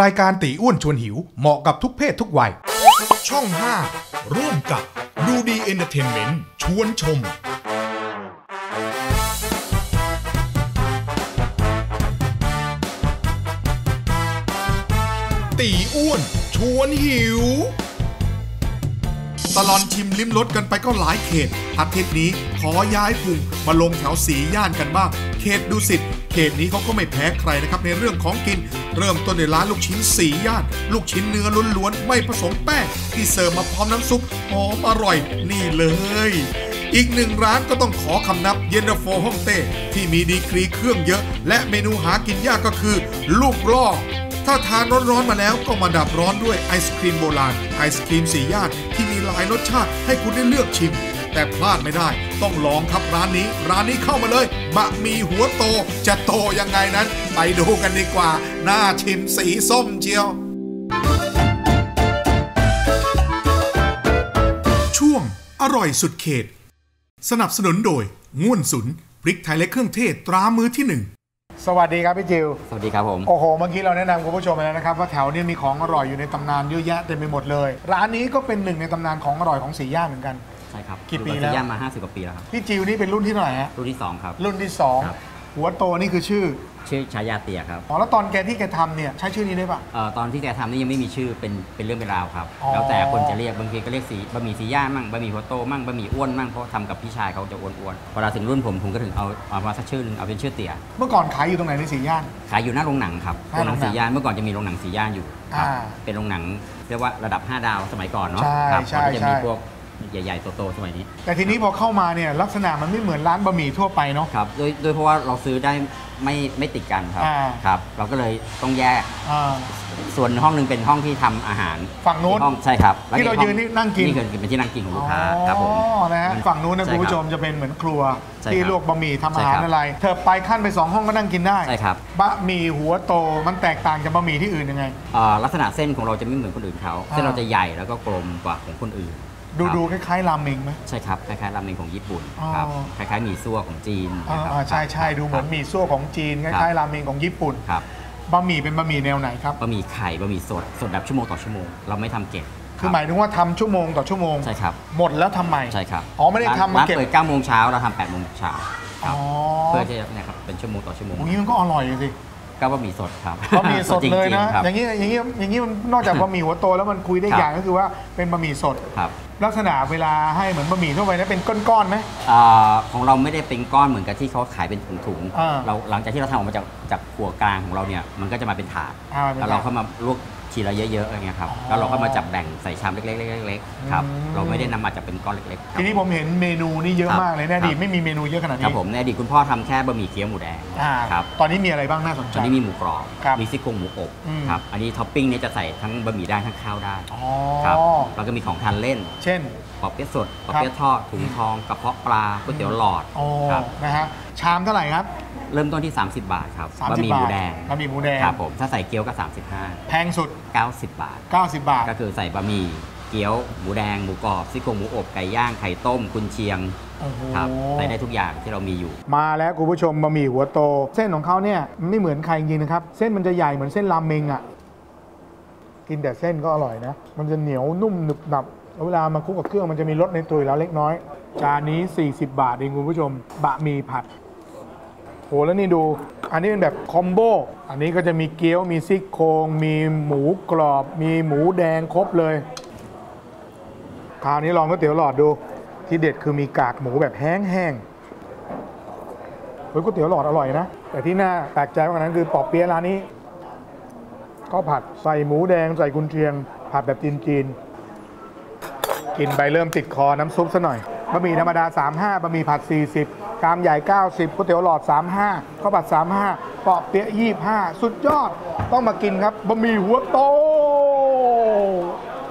รายการตีอ้วนชวนหิวเหมาะกับทุกเพศทุกวัยช่อง 5 ร่วมกับดูดีเอนเตอร์เทนเมนต์ชวนชมตีอ้วนชวนหิวตลอดชิมลิ้มรสกันไปก็หลายเขตอาทิตย์นี้ขอย้ายภูมิมาลงแถวสีย่านกันบ้างเขตดุสิตเขตนี้เขาก็ไม่แพ้ใครนะครับในเรื่องของกินเริ่มต้นในร้านลูกชิ้นสีย่านลูกชิ้นเนื้อล้วนๆไม่ผสมแป้งที่เสิร์ฟมาพร้อมน้ำซุปหอมอร่อยนี่เลยอีกหนึ่งร้านก็ต้องขอคำนับเย็นตาโฟฮ่องเต้ที่มีดีกรีเครื่องเยอะและเมนูหากินยากก็คือลูกล่อถ้าทานร้อนๆมาแล้วก็มาดับร้อนด้วยไอศครีมโบราณไอศครีมสีย่านที่มีหลายรสชาติให้คุณได้เลือกชิมแต่พลาดไม่ได้ต้องลองครับร้านนี้เข้ามาเลยบะหมี่หัวโตจะโตยังไงนั้นไปดูกันดีกว่าน่าชิมสีส้มเจียวช่วงอร่อยสุดเขตสนับสนุนโดยง่วนสุนพริกไทยและเครื่องเทศตรามือที่หนึ่งสวัสดีครับพี่จิวสวัสดีครับผมโอ้โหเมื่อกี้เราแนะนำคุณผู้ชมแล้วนะครับว่าแถวนี้มีของอร่อยอยู่ในตำนานเยอะแยะเต็มไปหมดเลยร้านนี้ก็เป็นหนึ่งในตำนานของอร่อยของสีย่านเหมือนกันใช่ครับกี่ปีแล้วสีย่านมา50กว่าปีแล้วครับพี่จิวนี่เป็นรุ่นที่เท่าไหร่ฮะรุ่นที่2ครับรุ่นที่2หัวโตนี่คือชื่อชายาเตียครับอ๋อแล้วตอนแกทำเนี่ยใช้ชื่อนี้ได้ปะตอนที่แกทำนี่ยังไม่มีชื่อเป็นเรื่องเป็นราวครับแล้วแต่คนจะเรียกบางทีก็เรียกสีบะหมี่สีย่านมั่งบะหมี่หัวโตมั่งบะหมี่อ้วนมั่งเพราะทำกับพี่ชายเขาจะอ้วนๆพอเราถึงรุ่นผมก็ถึงเอามาสักชื่อนึงเอาเป็นชื่อเตียเมื่อก่อนขายอยู่ตรงไหนในสีย่านขายอยู่หน้าโรงหนังครับโรงหนังสีย่านเมื่อก่อนจะมีโรงหนังสีย่านอยู่เป็นโรงหนังเรียกว่าระดับ5ดาวสมัยก่อนเนาะใช่ก็จะมีพวกใหญ่ๆโตๆสมัยนี้แต่ทีนี้พอเข้ามาเนี่ยลักษณะมันไม่เหมือนร้านบะหมี่ทั่วไปเนาะครับโดยเพราะว่าเราซื้อได้ไม่ติดกันครับเราก็เลยต้องแยกส่วนห้องนึงเป็นห้องที่ทำอาหารฝั่งนู้นใช่ครับที่เรายืนนี่นั่งกินนี่เป็นที่นั่งกินของลูกค้าครับผมนะฝั่งนู้นนะคุณผู้ชมจะเป็นเหมือนครัวที่ลวกบะหมี่ทำอาหารอะไรเธอไปขั้นไป2ห้องก็นั่งกินได้ใช่ครับบะหมี่หัวโตมันแตกต่างจากบะหมี่ที่อื่นยังไงลักษณะเส้นของเราจะไม่เหมือนคนอื่นเขาเส้นเราจะใหญ่แล้วก็กลมกว่าของคนอื่นดูคล้ายๆราเมงไหมใช่ครับคล้ายๆราเมงของญี่ปุ่นครับคล้ายๆหมี่ซั่วของจีนใช่ใช่ดูเหมือนหมี่ซั่วของจีนคล้ายๆราเมงของญี่ปุ่นครับบะหมี่เป็นบะหมี่แนวไหนครับบะหมี่ไข่บะหมี่สดแบบชั่วโมงต่อชั่วโมงเราไม่ทำเก็บคือหมายถึงว่าทำชั่วโมงต่อชั่วโมงใช่ครับหมดแล้วทำใหม่ใช่ครับอ๋อไม่ได้ทำมาเก็บเปิด9 โมงเช้าเราทำ8 โมงเช้าครับเพื่อที่เนี่ยครับเป็นชั่วโมงต่อชั่วโมงนี้มันก็อร่อยสิก็บะหมี่สดครับบะหมี่สดเลยนะอย่างนี้มันนอกจากบะหมี่หัวโตแล้วมันคุยได้อย่างก็คือว่าเป็นบะหมี่สดครับลักษณะเวลาให้เหมือนบะหมี่ทั่วไปนะเป็นก้อนๆไหมของเราไม่ได้เป็นก้อนเหมือนกับที่เขาขายเป็นถุงๆเราหลังจากที่เราทำออกมาจากครัวกลางของเราเนี่ยมันก็จะมาเป็นถาดแล้วเราเข้ามาลวกทีละเยอะๆอะไรเงี้ยครับแล้วเราก็มาจับแบ่งใส่ชามเล็กๆครับเราไม่ได้นำมาจากเป็นก้อนเล็กๆทีนี้ผมเห็นเมนูนี่เยอะมากเลยแน่ดีไม่มีเมนูเยอะขนาดนี้ครับผมแน่ดีคุณพ่อทำแค่บะหมี่เกี๊ยวหมูแดงครับตอนนี้มีอะไรบ้างน่าสนใจตอนนี้มีหมูกรอบมีซี่โครงหมูอบครับอันนี้ท็อปปิ้งเนี่ยจะใส่ทั้งบะหมี่ได้ทั้งข้าวได้ครับแล้วก็มีของทานเล่นเช่นปอเปี๊ยะสดปอเปี๊ยะทอดถุงทองกระเพาะปลาก๋วยเตี๋ยวหลอดครับนะฮะชามเท่าไหร่ครับเริ่มต้นที่30 บาทครับบะหมี่หมูแดงครับผมถ้าใส่เกี๊ยวก็35แพงสุด90 บาท90 บาทก็คือใส่บะหมี่เกี๊ยวหมูแดงหมูกรอบซี่โครงหมูอบไก่ย่างไข่ต้มกุนเชียงครับใส่ได้ทุกอย่างที่เรามีอยู่มาแล้วคุณผู้ชมบะหมี่หัวโตเส้นของเขาเนี่ยไม่เหมือนใครจริงนะครับเส้นมันจะใหญ่เหมือนเส้นราเมงอ่ะกินแต่เส้นก็อร่อยนะมันจะเหนียวนุ่มหนึบหนับเวลามาคลุกกับเครื่องมันจะมีรสในตัวแล้วเล็กน้อยจานนี้40 บาทเองคุณผู้ชมบะหมี่ผัดโหแล้วนี่ดูอันนี้เป็นแบบคอมโบอันนี้ก็จะมีเกี๊ยวมีซี่โครงมีหมูกรอบมีหมูแดงครบเลยคราวนี้ลองก๋วยเตี๋ยวหลอดดูที่เด็ดคือมีกากหมูแบบแห้งๆก๋วยเตี๋ยวหลอดอร่อยนะแต่ที่น่าแปลกใจมากกว่านั้นคือปอเปี๊ยะร้านนี้ก็ผัดใส่หมูแดงใส่กุนเชียงผัดแบบจีนๆกินไปเริ่มติดคอน้ำซุปซะหน่อยบะหมี่ธรรมดา35บะหมี่ผัด40ชามใหญ่90ก๋วยเตี๋ยวหลอด35ข้าวผัด35ปอเปี๊ยะ25สุดยอดต้องมากินครับบะหมี่หัวโต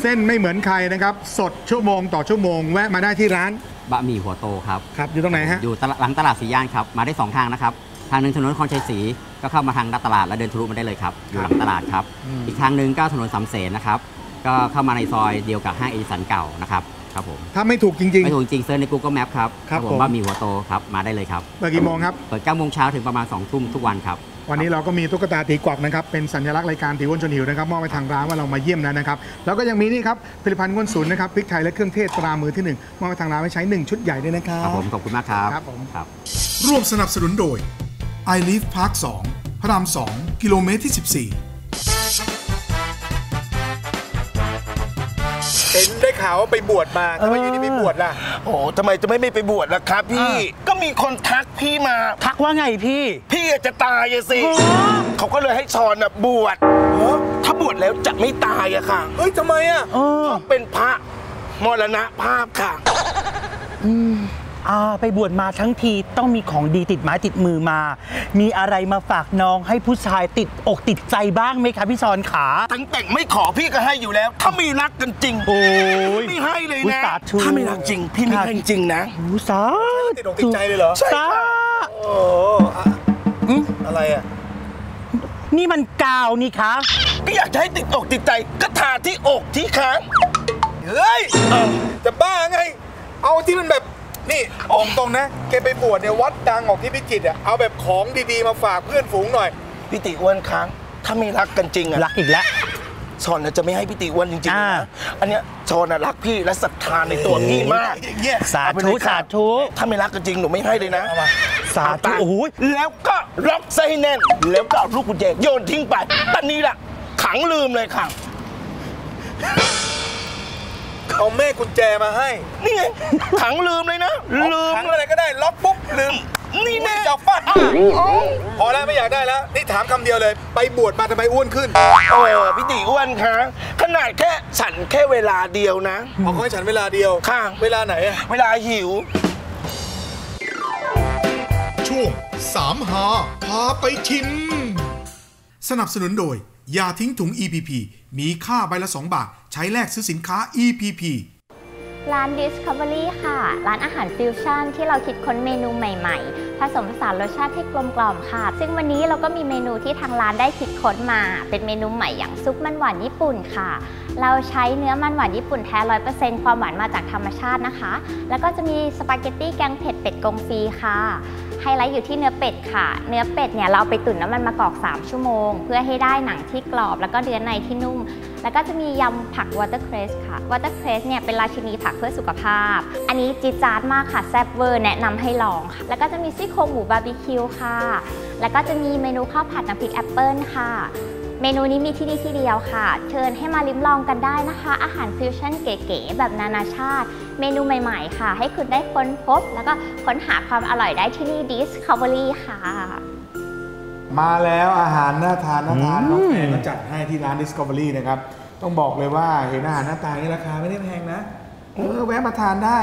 เส้นไม่เหมือนใครนะครับสดชั่วโมงต่อชั่วโมงแวะมาได้ที่ร้านบะหมี่หัวโตครับครับอยู่ตรงไหนฮะอยู่หลังตลาดสีย่านครับมาได้2ทางนะครับทางหนึ่งถนนคอนชัยศรีก็เข้ามาทางตลาดแล้วเดินทะลุมาได้เลยครับอยู่หลังตลาดครับอีกทางหนึ่งก็ถนนสามเสนนะครับก็เข้ามาในซอยเดียวกับห้างเอดิสันเก่านะครับถ้าไม่ถูกจริงๆไม่ถูกจริงเซิร์ชใน Google Map ครับผมว่ามีหัวโตครับมาได้เลยครับเปิดกี่โมงครับเปิด9 โมงเช้าถึงประมาณ2 ทุ่มทุกวันครับ วันนี้เราก็มีตุ๊กตาตีกวักนะครับเป็นสัญลักษณ์รายการตีอ้วนชวนหิวนะครับมอบไปทางร้านว่าเรามาเยี่ยมแล้วนะครับแล้วก็ยังมีนี่ครับผลิตภัณฑ์ก้นศูนย์นะครับพริกไทยและเครื่องเทศตรามือที่1มอบไปทางร้านไว้ใช้1ชุดใหญ่ด้วยนะครับผมขอบคุณมากครับครับผมครับร่วมสนับสนุนโดย I Live Park 2 พระราม 2 กิโลเมตรที่ 14เห็นได้ข่าวว่าไปบวชมาทำไมอยู่นี่ไม่บวชล่ะโอ้ทำไมจะไม่ไปบวชล่ะครับพี่ก็มีคนทักพี่มาทักว่าไงพี่จะตายอะสิเขาก็เลยให้ชอนบวชถ้าบวชแล้วจะไม่ตายอะค่ะเฮ้ยทำไมอะเป็นพระมรณภาพค่ะไปบวชมาทั้งทีต้องมีของดีติดไม้ติดมือมามีอะไรมาฝากน้องให้ผู้ชายติดอกติดใจบ้างไหมคะพี่ชอนขาตั้งแต่งไม่ขอพี่ก็ให้อยู่แล้วถ้ามีรักกันจริงโอ้ยไม่ให้เลยนะถ้าไม่รักจริงพี่ไม่ให้จริงนะสาติดอกติดใจเลยเหรอใช่ค่ะโอ้อะไรอ่ะนี่มันกาวนี่คะก็อยากจะให้ติดอกติดใจก็ทาที่อกที่ขาเฮ้ยจะบ้าไงเอาที่มันแบบนี่ออกตรงนะแกไปบวชในวัดดังออกที่พิจิตรอ่ะเอาแบบของดีๆมาฝากเพื่อนฝูงหน่อยพี่ติอ้วนค้างถ้าไม่รักกันจริงอ่ะรักอีกแล้วชอนจะไม่ให้พี่ติอ้วนจริงๆนะอันเนี้ยชอนรักพี่และศรัทธาในตัวพี่มากสาธุสาธุถ้าไม่รักกันจริงหนูไม่ให้เลยนะสาธุโอ้โหแล้วก็ล็อกไส้แน่นแล้วก็เอาลูกกุญแจโยนทิ้งไปตอนนี้แหละขังลืมเลยค่ะเอาแม่กุญแจมาให้นี่ไงขังลืมเลยนะลืมขังอะไรก็ได้ล็อกปุ๊บลืมนี่แม่จับฟาดพอแล้วไม่อยากได้แล้วนี่ถามคำเดียวเลยไปบวชมาทำไมอ้วนขึ้นโอ้พี่ติอ้วนคะขนาดแค่ฉันแค่เวลาเดียวนะขอให้ฉันเวลาเดียวค่ะเวลาไหนเวลาหิวช่วงสามหาพาไปชิมสนับสนุนโดยยาทิ้งถุง EPP มีค่าใบละ2 บาทใช้แลกซื้อสินค้า EPP ร้าน Discovery ค่ะร้านอาหารฟิวชั่นที่เราคิดค้นเมนูใหม่ๆผสมผสานรสชาติให้กลมกล่อมค่ะซึ่งวันนี้เราก็มีเมนูที่ทางร้านได้คิดค้นมาเป็นเมนูใหม่อย่างซุปมันหวานญี่ปุ่นค่ะเราใช้เนื้อมันหวานญี่ปุ่นแท้ 100% ความหวานมาจากธรรมชาตินะคะแล้วก็จะมีสปาเกตตี้แกงเผ็ดเป็ดกงฟีค่ะไฮไลท์อยู่ที่เนื้อเป็ดค่ะเนื้อเป็ดเนี่ยเราไปตุ๋นน้ำมันมะกอก3 ชั่วโมงเพื่อให้ได้หนังที่กรอบแล้วก็เนื้อในที่นุ่มแล้วก็จะมียำผักวอเตอร์เครสค่ะวอเตอร์เครสเนี่ยเป็นราชินีผักเพื่อสุขภาพอันนี้จี๊ดจ๊าดมากค่ะแซ่บเวอร์แนะนำให้ลองค่ะแล้วก็จะมีซี่โครงหมูบาร์บีคิวค่ะแล้วก็จะมีเมนูข้าวผัดน้ำพริกแอปเปิ้ลค่ะเมนูนี้มีที่นี่ที่เดียวค่ะเชิญให้มาลิ้มลองกันได้นะคะอาหารฟิวชั่นเก๋ๆแบบนานาชาติเมนูใหม่ๆค่ะให้คุณได้ค้นพบแล้วก็ค้นหาความอร่อยได้ที่นี่ Discovery ค่ะมาแล้วอาหารน่าทานน้องแอนก็จัดให้ที่ร้าน Discovery นะครับต้องบอกเลยว่าเห็นอาหารหน้าตานี่ราคาไม่ได้แพงนะแวะมาทานได้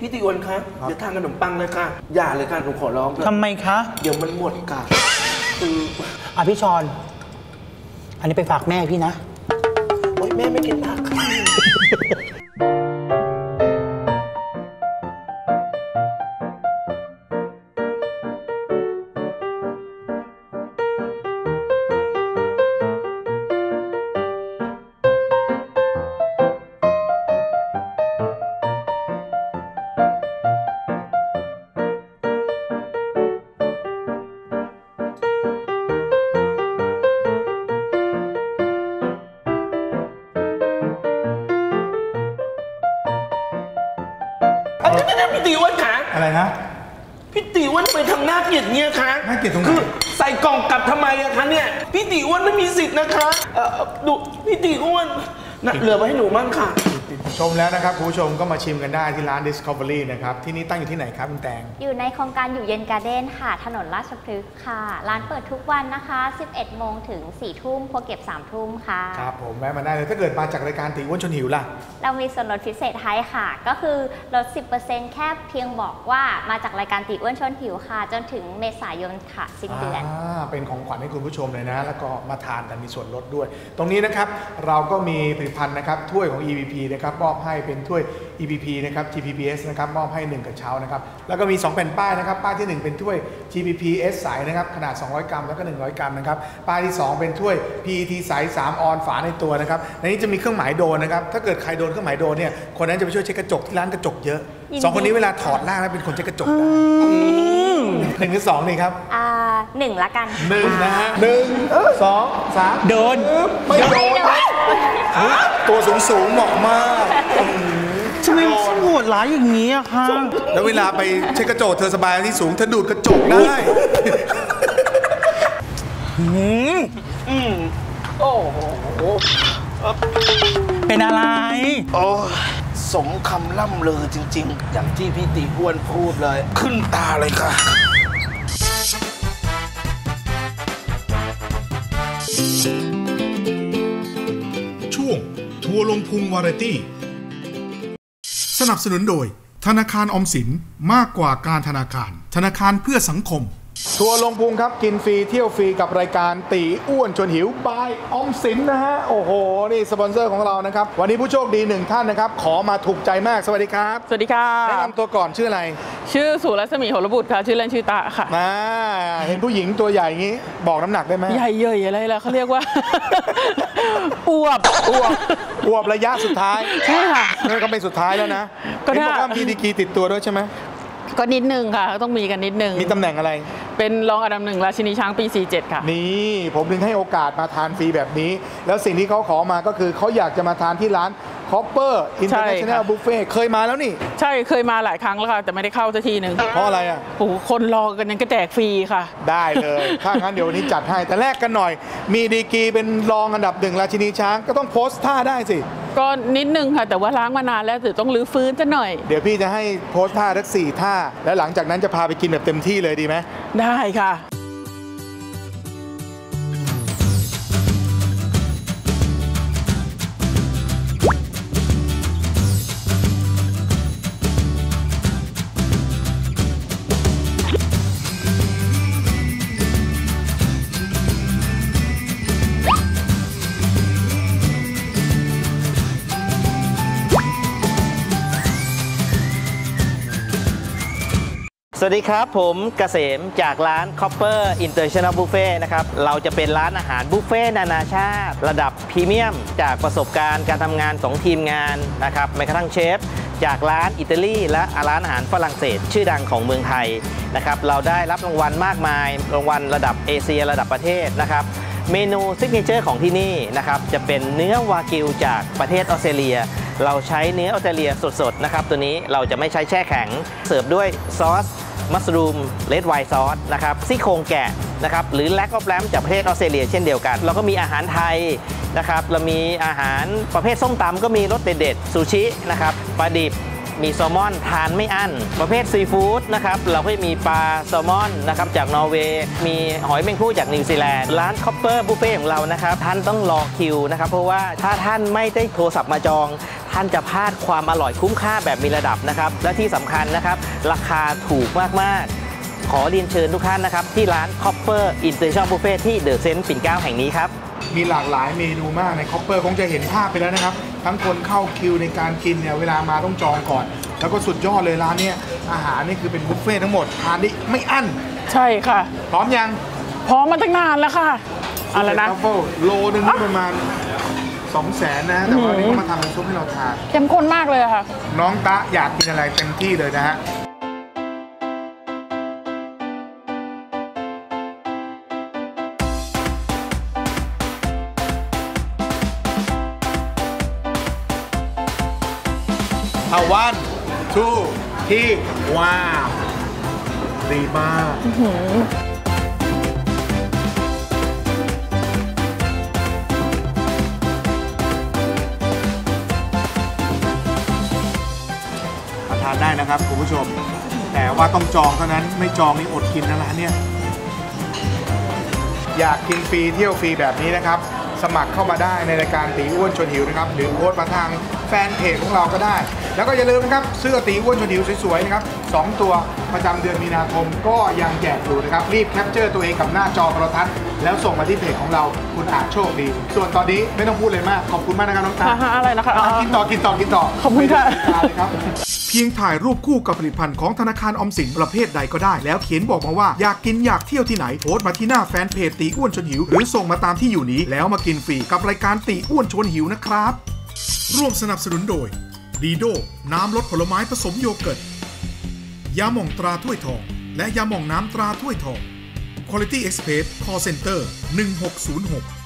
พี่ติอ้วนคะอย่าทานขนมปังเลยค่ะอย่าเลยค่ะผมขอร้องทำไมคะเดี๋ยวมันหมดค่ะพี่ชอนอันนี้ไปฝากแม่พี่นะโอ๊ยแม่ไม่กินผักพี่ติอ้วนขาอะไรนะพี่ติอ้วนไปทำหน้าเกลียดเนี่ยคะหน้าเกลียดตรงไหนคือใส่กล่องกลับทำไมอะคะเนี่ยพี่ติอ้วนไม่มีสิทธิ์นะคะดูพี่ติอ้วนนะเหลือไว้ให้หนูมั่งค่ะชมแล้วนะครับผู้ชมก็มาชิมกันได้ที่ร้าน Discovery นะครับที่นี่ตั้งอยู่ที่ไหนครับคุณแตงอยู่ในโครงการอยู่เย็นการ์เด้นค่ะถนนราชพฤกษ์ค่ะร้านเปิดทุกวันนะคะ11 โมงถึง4 ทุ่มครัวเก็บ3 ทุ่มค่ะครับผมแวะมาได้เลยถ้าเกิดมาจากรายการตีอ้วนชวนหิวล่ะเรามีส่วนลดพิเศษให้ค่ะก็คือลด 10% แค่เพียงบอกว่ามาจากรายการตีอ้วนชวนหิวค่ะจนถึงเมษายนค่ะสิ้นเดือนเป็นของขวัญให้คุณผู้ชมเลยนะแล้วก็มาทานกันมีส่วนลดด้วยตรงนี้นะครับเราก็มีผลิตภัณฑ์นะครับถ้วยของ EVP นะครับมอบให้เป็นถ้วย EPP นะครับ TPPS นะครับมอบให้1 กระเช้านะครับแล้วก็มี2 แผ่นป้ายนะครับป้ายที่1เป็นถ้วย TPPS ใสนะครับขนาด200 กรัมแล้วก็100 กรัมนะครับป้ายที่2เป็นถ้วย PET ใส3 ออนฝาในตัวนะครับในนี้จะมีเครื่องหมายโดนนะครับถ้าเกิดใครโดนเครื่องหมายโดนเนี่ยคนนั้นจะไปช่วยเช็ดกระจกที่ร้านกระจกเยอะ2 คนนี้เวลาถอดล่างแล้วเป็นคนเช็ดกระจกได้1 หรือ 2นี่ครับ หนึ่งละกันหนึ่งนะฮะหนึ่งสองสามโดนไม่โดนตัวสูงๆเหมาะมากทำไมโหดร้ายอย่างนี้อะคะแล้วเวลาไปเช็คกระจกเธอสบายที่สูงเธอดูดกระจกได้โอ้โหเป็นอะไรโอ้สมคำล่ำลือจริงๆอย่างที่พี่ตีอ้วนพูดเลยขึ้นตาเลยค่ะช่วงทัวร์ลงพุงวาไรตี้สนับสนุนโดยธนาคารออมสินมากกว่าการธนาคารธนาคารเพื่อสังคมทัวร์ลงพุงครับกินฟรีเที่ยวฟรีกับรายการตีอ้วนชวนหิวบายออมสินนะฮะโอ้โหนี่สปอนเซอร์ของเรานะครับวันนี้ผู้โชคดีหนึ่งท่านนะครับขอมาถูกใจมากสวัสดีครับสวัสดีครับแนะนำตัวก่อนชื่ออะไรชื่อสุรัศมีโหรบุตรค่ะชื่อเล่นชื่อตาค่ะเห็นผู้หญิงตัวใหญ่อย่างนี้บอกน้ำหนักได้ไหมใหญ่เยอะอะไรล่ะเขาเรียกว่าอวบระยะสุดท้ายใช่ค่ะนี่ก็เป็นสุดท้ายแล้วนะก็ได้บอกว่ามีดีกรีติดตัวด้วยใช่ไหมก็นิดนึงค่ะต้องมีกันนิดนึงมีตำแหน่งอะไรเป็นรองอันดับหนึ่งราชินีช้างปี47ค่ะนี่ผมถึงให้โอกาสมาทานฟรีแบบนี้แล้วสิ่งที่เขาขอมาก็คือเขาอยากจะมาทานที่ร้าน Copper International Buffet เคยมาแล้วนี่ใช่เคยมาหลายครั้งแล้วค่ะแต่ไม่ได้เข้าสักทีหนึ่งเพราะอะไรอ่ะโอ้คนรอกันยังกระแจกฟรีค่ะได้เลยถ้างั้นเดี๋ยววันนี้จัดให้แต่แรกกันหน่อยมีดีกรีเป็นรองอันดับหนึ่งราชินีช้างก็ต้องโพสท่าได้สิก็นิดนึงค่ะแต่ว่าล้างมานานแล้วต้องรื้อฟื้นซะหน่อยเดี๋ยวพี่จะให้โพสท่าทั้ง4ท่าแล้วหลังจากนั้นจะพาไปกินแบบเต็มที่เลยดีไหมได้ค่ะสวัสดีครับผมเกษมจากร้าน Copper International Buffet นะครับเราจะเป็นร้านอาหารบุฟเฟ่นานาชาติระดับพรีเมียมจากประสบการณ์การทำงานของทีมงานนะครับแม้กระทั่งเชฟจากร้านอิตาลีและร้านอาหารฝรั่งเศสชื่อดังของเมืองไทยนะครับเราได้รับรางวัลมากมายรางวัลระดับเอเชียระดับประเทศนะครับเมนูซิกเนเจอร์ของที่นี่นะครับจะเป็นเนื้อวากิวจากประเทศออสเตรเลียเราใช้เนื้อออสเตรเลียสดๆนะครับตัวนี้เราจะไม่ใช้แช่แข็งเสิร์ฟด้วยซอสมัสรูมเรดไวน์ซอสนะครับซี่โครงแกะนะครับหรือแลกออฟแลมจากประเทศออสเตรเลียเช่นเดียวกันเราก็มีอาหารไทยนะครับเรามีอาหารประเภทส้มตำก็มีรสเด็ดๆซูชินะครับปลาดิบมีแซลมอนทานไม่อั้นประเภทซีฟู้ดนะครับเราก็มีปลาแซลมอนนะครับจากนอร์เวย์มีหอยแมงภู่จากนิวซีแลนด์ร้าน Copper Buffet ของเรานะครับท่านต้องรอคิวนะครับเพราะว่าถ้าท่านไม่ได้โทรศัพท์มาจองท่านจะพลาดความอร่อยคุ้มค่าแบบมีระดับนะครับและที่สำคัญนะครับราคาถูกมากๆขอเรียนเชิญทุกท่านนะครับที่ร้าน Copper International Buffet ที่เดอะเซนต์ปิ่นเกล้าแห่งนี้ครับมีหลากหลายเมนูมากใน Copper คงจะเห็นภาพไปแล้วนะครับทั้งคนเข้าคิวในการกินเนี่ยเวลามาต้องจองก่อนแล้วก็สุดยอดเลยร้านเนี่ยอาหารนี่คือเป็นบุฟเฟ่ทั้งหมดทานได้ไม่อั้นใช่ค่ะพร้อมยังพร้อมมาตั้งนานแล้วค่ะอะไรนะโลนึงประมาณ200,000นะแต่วันนี้ก็มาทำซุปให้เราทานเข้มข้นมากเลยค่ะน้องตะอยากกินอะไรเต็มที่เลยนะฮะเอา 1 2 3ว้าวดีมากได้นะครับคุณผู้ชมแต่ว่าต้องจองเท่านั้นไม่จองนี่อดกินนะร้านเนี่ยอยากกินฟรีเที่ยวฟรีแบบนี้นะครับสมัครเข้ามาได้ในรายการตีอ้วนชวนหิวนะครับหรือโพสต์มาทางแฟนเพจของเราก็ได้แล้วก็อย่าลืมนะครับเสื้อตีอ้วนชวนหิวสวยๆนะครับ2ตัวประจำเดือนมีนาคมก็ยังแจกอยู่นะครับรีบแคปเจอร์ตัวเองกับหน้าจอโทรทัศน์แล้วส่งมาที่เพจของเราคุณอาจโชคดีส่วนตอนนี้ไม่ต้องพูดเลยมากขอบคุณมากนะครับน้องตาอะไรนะคะกินต่อขอบคุณค่ะเพียงถ่ายรูปคู่กับผลิตภัณฑ์ของธนาคารออมสินประเภทใดก็ได้แล้วเขียนบอกมาว่าอยากกินอยากเที่ยวที่ไหนโพสต์มาที่หน้าแฟนเพจตีอ้วนชวนหิวหรือส่งมาตามที่อยู่นี้แล้วมากินฟรีกับรายการตีอ้วนชวนหิวนะครับร่วมสนับสนุนโดยดีโดน้ำรสผลไม้ผสมโยเกิร์ตยาหม่องตราถ้วยทองและยาหม่องน้ำตราถ้วยทองโค Quality Express Call Center 1606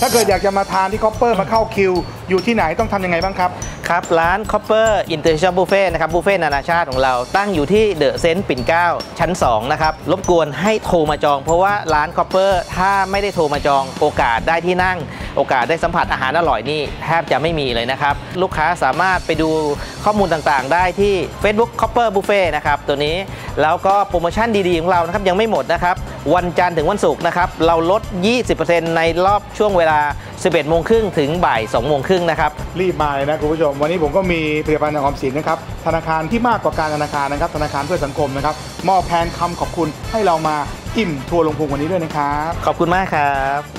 ถ้าเกิดอยากจะมาทานที่ Copper มาเข้าคิวอยู่ที่ไหนต้องทำยังไงบ้างครับครับร้าน Copper International Buffet นะครับบุฟเฟ่นานาชาติของเราตั้งอยู่ที่เดอะเซนต์ปิ่นเกล้าชั้น2นะครับรบกวนให้โทรมาจองเพราะว่าร้าน Copper ถ้าไม่ได้โทรมาจองโอกาสได้ที่นั่งโอกาสได้สัมผัสอาหารอร่อยนี่แทบจะไม่มีเลยนะครับลูกค้าสามารถไปดูข้อมูลต่างๆได้ที่ Facebook Copper Buffet นะครับตัวนี้แล้วก็โปรโมชั่นดีๆของเรานะครับยังไม่หมดนะครับวันจันทร์ถึงวันศุกร์นะครับเราลด 20% ในรอบช่วงเวลา 11:30 น.ถึงบ่าย 14:30 น.นะครับรีบมาเลยนะคุณผู้ชมวันนี้ผมก็มีผลิตภัณฑ์ออมสินนะครับธนาคารที่มากกว่าการธนาคารนะครับธนาคารเพื่อสังคมนะครับมอบแผนคำขอบคุณให้เรามาอิ่มทัวร์ลงพุงวันนี้ด้วยนะครับขอบคุณมากครับ